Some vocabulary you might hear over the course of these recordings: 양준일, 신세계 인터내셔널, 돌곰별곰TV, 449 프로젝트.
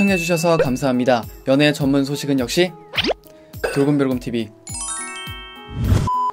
시청해주셔서 감사합니다. 연애 전문 소식은 역시 돌곰별곰TV.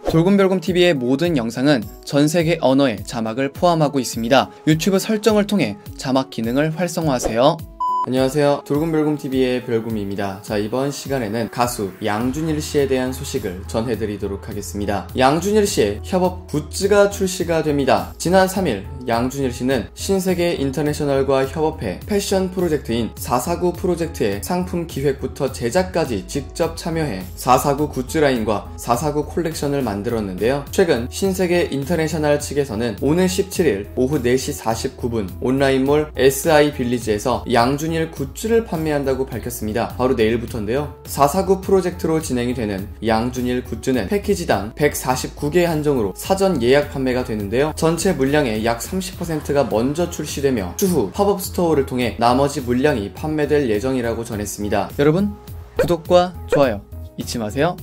돌곰별곰TV의 모든 영상은 전세계 언어의 자막을 포함하고 있습니다. 유튜브 설정을 통해 자막 기능을 활성화하세요. 안녕하세요, 돌곰별곰TV의 별곰이입니다. 자, 이번 시간에는 가수 양준일 씨에 대한 소식을 전해드리도록 하겠습니다. 양준일 씨의 협업 굿즈가 출시가 됩니다. 지난 3일 양준일 씨는 신세계 인터내셔널과 협업해 패션 프로젝트인 449 프로젝트의 상품 기획부터 제작까지 직접 참여해 449 굿즈 라인과 449 콜렉션을 만들었는데요. 최근 신세계 인터내셔널 측에서는 오는 17일 오후 4시 49분 온라인몰 SI 빌리지에서 양준일 굿즈를 판매한다고 밝혔습니다. 바로 내일부터인데요. 449 프로젝트로 진행이 되는 양준일 굿즈는 패키지당 149개 한정으로 사전 예약 판매가 되는데요. 전체 물량의 약 30%가 먼저 출시되며 추후 팝업 스토어를 통해 나머지 물량이 판매될 예정이라고 전했습니다. 여러분, 구독과 좋아요 잊지 마세요.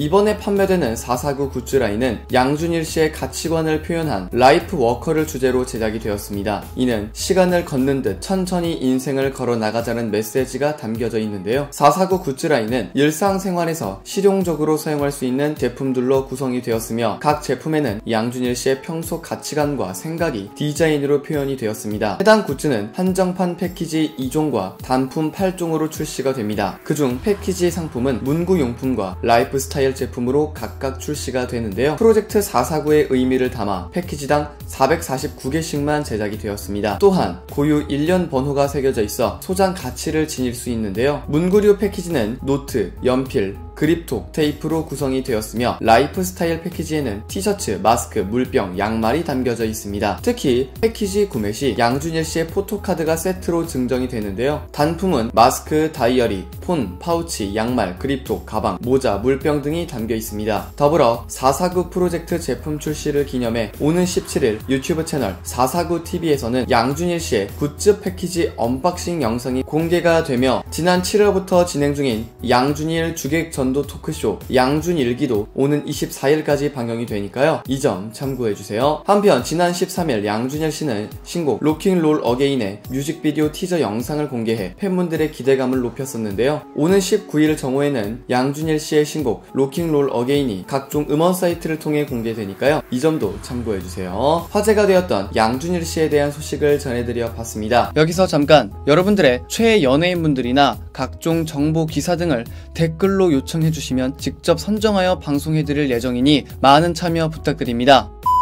이번에 판매되는 449 굿즈 라인은 양준일 씨의 가치관을 표현한 라이프 워커를 주제로 제작이 되었습니다. 이는 시간을 걷는 듯 천천히 인생을 걸어 나가자는 메시지가 담겨져 있는데요. 449 굿즈 라인은 일상생활에서 실용적으로 사용할 수 있는 제품들로 구성이 되었으며 각 제품에는 양준일 씨의 평소 가치관과 생각이 디자인으로 표현이 되었습니다. 해당 굿즈는 한정판 패키지 2종과 단품 8종으로 출시가 됩니다. 그중 패키지 상품은 문구용품과 라이프 스타일 제품으로 각각 출시가 되는데요. 프로젝트 449의 의미를 담아 패키지당 449개씩만 제작이 되었습니다. 또한 고유 1년 번호가 새겨져 있어 소장 가치를 지닐 수 있는데요. 문구류 패키지는 노트, 연필, 그립톡, 테이프로 구성이 되었으며 라이프 스타일 패키지에는 티셔츠, 마스크, 물병, 양말이 담겨져 있습니다. 특히 패키지 구매 시 양준일 씨의 포토카드가 세트로 증정이 되는데요. 단품은 마스크, 다이어리, 폰, 파우치, 양말, 그립톡, 가방, 모자, 물병 등이 담겨 있습니다. 더불어 449 프로젝트 제품 출시를 기념해 오는 17일 유튜브 채널 449TV에서는 양준일 씨의 굿즈 패키지 언박싱 영상이 공개가 되며 지난 7월부터 진행 중인 양준일 주객 전도 토크쇼 양준일기도 오는 24일까지 방영이 되니까요. 이 점 참고해주세요. 한편 지난 13일 양준일 씨는 신곡 로킹롤 어게인의 뮤직비디오 티저 영상을 공개해 팬분들의 기대감을 높였었는데요. 오는 19일 정오에는 양준일 씨의 신곡 로킹롤 어게인이 각종 음원 사이트를 통해 공개되니까요. 이 점도 참고해주세요. 화제가 되었던 양준일 씨에 대한 소식을 전해드려 봤습니다. 여기서 잠깐, 여러분들의 최애 연예인분들이나 각종 정보 기사 등을 댓글로 요청해주시면 직접 선정하여 방송해드릴 예정이니 많은 참여 부탁드립니다.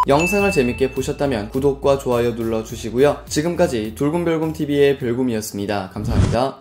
영상을 재밌게 보셨다면 구독과 좋아요 눌러주시고요. 지금까지 돌곰별곰TV의 별곰이었습니다. 감사합니다.